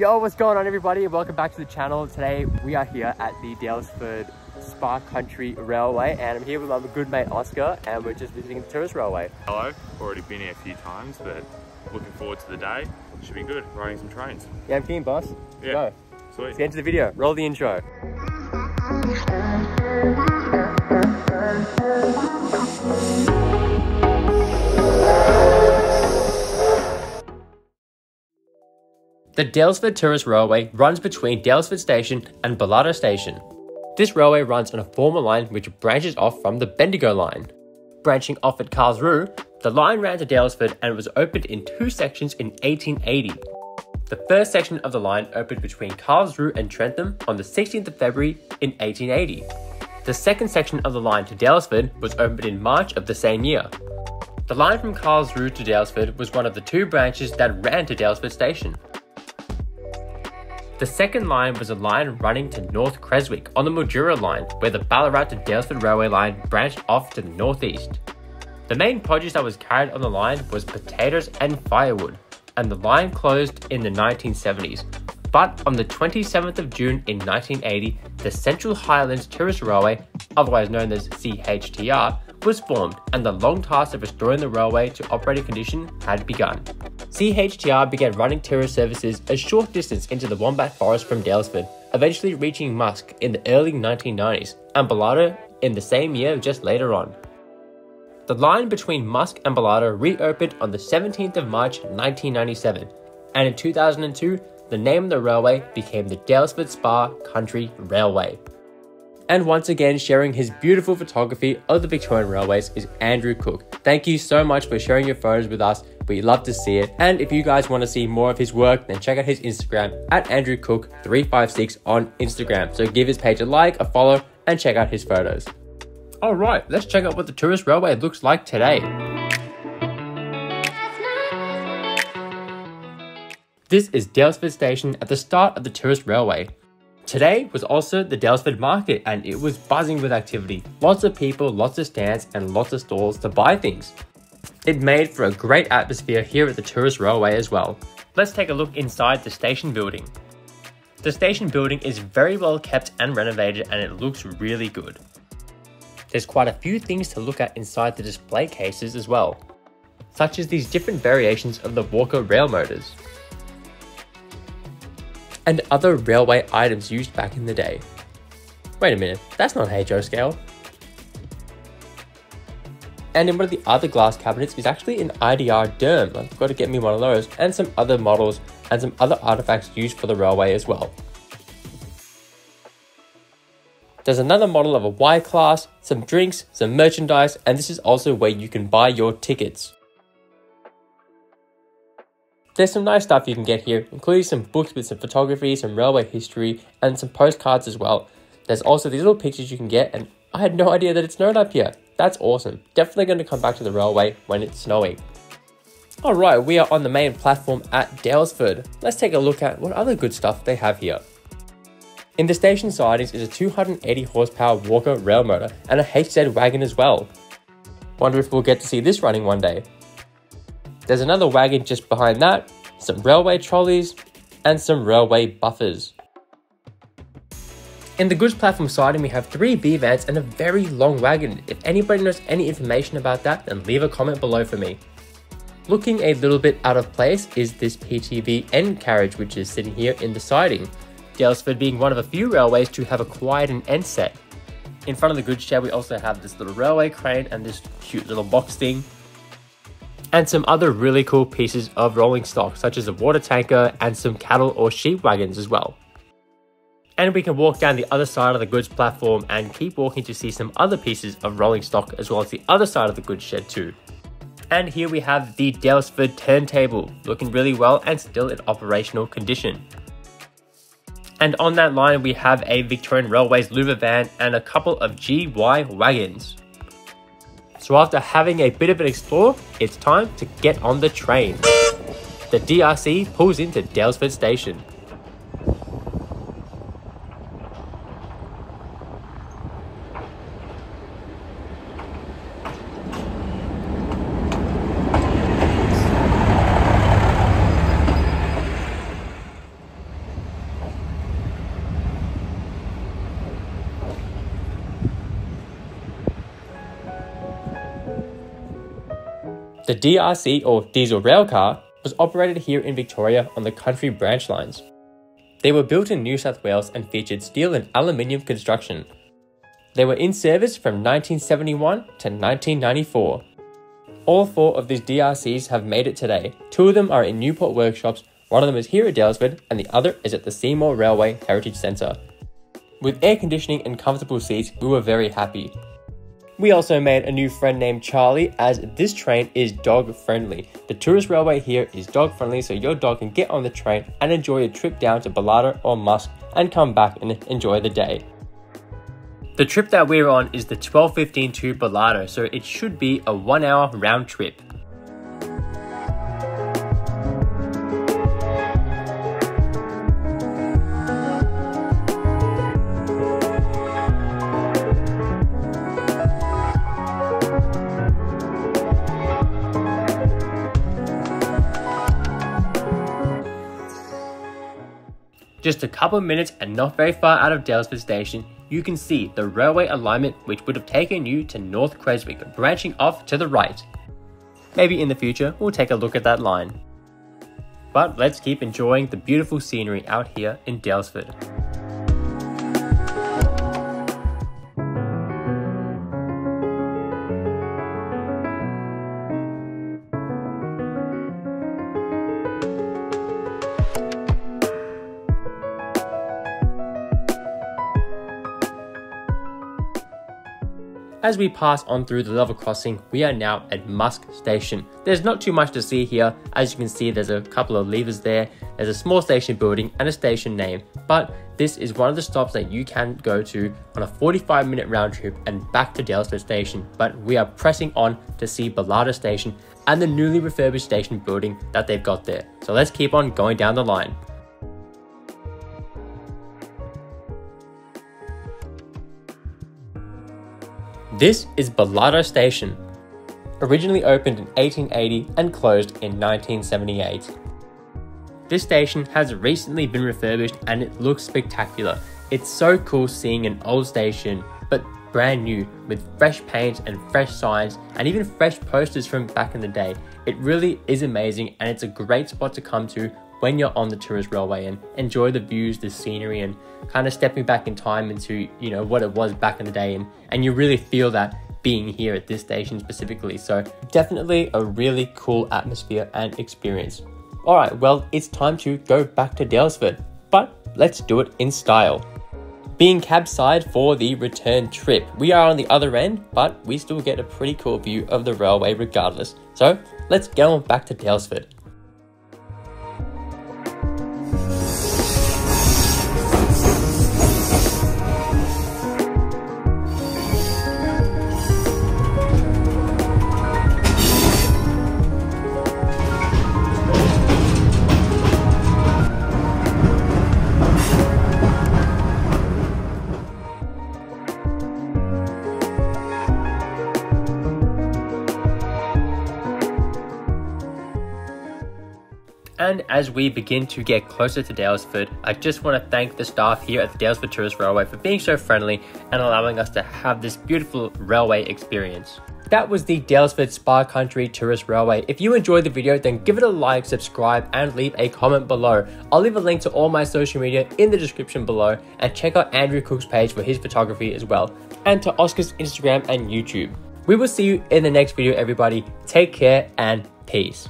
Yo, what's going on everybody? Welcome back to the channel. Today we are here at the Daylesford Spa Country Railway and I'm here with my good mate Oscar and we're just visiting the tourist railway. Hello, already been here a few times but looking forward to the day. Should be good, riding some trains. Yeah, I'm keen boss. Yeah, go. Sweet. Let's get into the video. Roll the intro. The Daylesford Tourist Railway runs between Daylesford Station and Bellardo Station. This railway runs on a former line which branches off from the Bendigo Line. Branching off at Karlsruhe, the line ran to Daylesford and was opened in two sections in 1880. The first section of the line opened between Karlsruhe and Trentham on the 16th of February in 1880. The second section of the line to Daylesford was opened in March of the same year. The line from Karlsruhe to Daylesford was one of the two branches that ran to Daylesford Station. The second line was a line running to North Creswick on the Mildura Line, where the Ballarat to Daylesford Railway line branched off to the northeast. The main produce that was carried on the line was potatoes and firewood, and the line closed in the 1970s. But on the 27th of June in 1980, the Central Highlands Tourist Railway, otherwise known as CHTR, was formed and the long task of restoring the railway to operating condition had begun. CHTR began running tourist services a short distance into the Wombat Forest from Daylesford, eventually reaching Musk in the early 1990s and Bellardo in the same year just later on. The line between Musk and Bellardo reopened on the 17th of March 1997, and in 2002 the name of the railway became the Daylesford Spa Country Railway. And once again sharing his beautiful photography of the Victorian Railways is Andrew Cook. Thank you so much for sharing your photos with us. We love to see it, and if you guys want to see more of his work then check out his Instagram at andrewcook356 on Instagram, so give his page a like, a follow and check out his photos. Alright, let's check out what the tourist railway looks like today. This is Daylesford Station at the start of the tourist railway. Today was also the Daylesford market and it was buzzing with activity, lots of people, lots of stands and lots of stalls to buy things. It made for a great atmosphere here at the tourist railway as well. Let's take a look inside the station building. The station building is very well kept and renovated and it looks really good. There's quite a few things to look at inside the display cases as well, such as these different variations of the Walker rail motors and other railway items used back in the day. Wait a minute, that's not HO scale. And in one of the other glass cabinets is actually an IDR Derm. I've got to get me one of those, and some other models and some other artifacts used for the railway as well. There's another model of a Y-Class, some drinks, some merchandise, and this is also where you can buy your tickets. There's some nice stuff you can get here, including some books with some photography, some railway history, and some postcards as well. There's also these little pictures you can get, and I had no idea that it snowed up here. That's awesome. Definitely going to come back to the railway when it's snowy. Alright, we are on the main platform at Daylesford. Let's take a look at what other good stuff they have here. In the station sidings is a 280 horsepower Walker rail motor and a HZ wagon as well. Wonder if we'll get to see this running one day. There's another wagon just behind that, some railway trolleys and some railway buffers. In the goods platform siding we have three B-vans and a very long wagon. If anybody knows any information about that then leave a comment below for me. Looking a little bit out of place is this PTV end carriage which is sitting here in the siding, Daylesford being one of a few railways to have acquired an end set. In front of the goods shed we also have this little railway crane and this cute little box thing. And some other really cool pieces of rolling stock such as a water tanker and some cattle or sheep wagons as well. And we can walk down the other side of the goods platform and keep walking to see some other pieces of rolling stock as well as the other side of the goods shed too. And here we have the Daylesford turntable, looking really well and still in operational condition. And on that line we have a Victorian Railways Luva van and a couple of GY wagons. So after having a bit of an explore, it's time to get on the train. The DRC pulls into Daylesford Station. The DRC or diesel railcar was operated here in Victoria on the country branch lines. They were built in New South Wales and featured steel and aluminium construction. They were in service from 1971 to 1994. All four of these DRCs have made it today. Two of them are in Newport Workshops, one of them is here at Daylesford, and the other is at the Seymour Railway Heritage Centre. With air conditioning and comfortable seats, we were very happy. We also made a new friend named Charlie, as this train is dog friendly. The tourist railway here is dog friendly, so your dog can get on the train and enjoy a trip down to Bellardo or Musk and come back and enjoy the day. The trip that we're on is the 12:15 to Bellardo, so it should be a 1 hour round trip. Just a couple of minutes and not very far out of Daylesford Station, you can see the railway alignment which would have taken you to North Creswick, branching off to the right. Maybe in the future we'll take a look at that line. But let's keep enjoying the beautiful scenery out here in Daylesford. As we pass on through the level crossing, we are now at Musk Station. There's not too much to see here. As you can see, there's a couple of levers there. There's a small station building and a station name, but this is one of the stops that you can go to on a 45-minute round trip and back to Daylesford Station. But we are pressing on to see Bellardo Station and the newly refurbished station building that they've got there. So let's keep on going down the line. This is Bellardo Station, originally opened in 1880 and closed in 1978. This station has recently been refurbished and it looks spectacular. It's so cool seeing an old station, but brand new, with fresh paint and fresh signs and even fresh posters from back in the day. It really is amazing and it's a great spot to come to when you're on the tourist railway and enjoy the views, the scenery, and kind of stepping back in time into, you know, what it was back in the day. And you really feel that being here at this station specifically. So definitely a really cool atmosphere and experience. All right, well, it's time to go back to Daylesford, but let's do it in style. Being cab-side for the return trip. We are on the other end, but we still get a pretty cool view of the railway regardless. So let's go on back to Daylesford. And as we begin to get closer to Daylesford, I just want to thank the staff here at the Daylesford Tourist Railway for being so friendly and allowing us to have this beautiful railway experience. That was the Daylesford Spa Country Tourist Railway. If you enjoyed the video, then give it a like, subscribe, and leave a comment below. I'll leave a link to all my social media in the description below, and check out Andrew Cook's page for his photography as well, and to Oscar's Instagram and YouTube. We will see you in the next video, everybody. Take care and peace.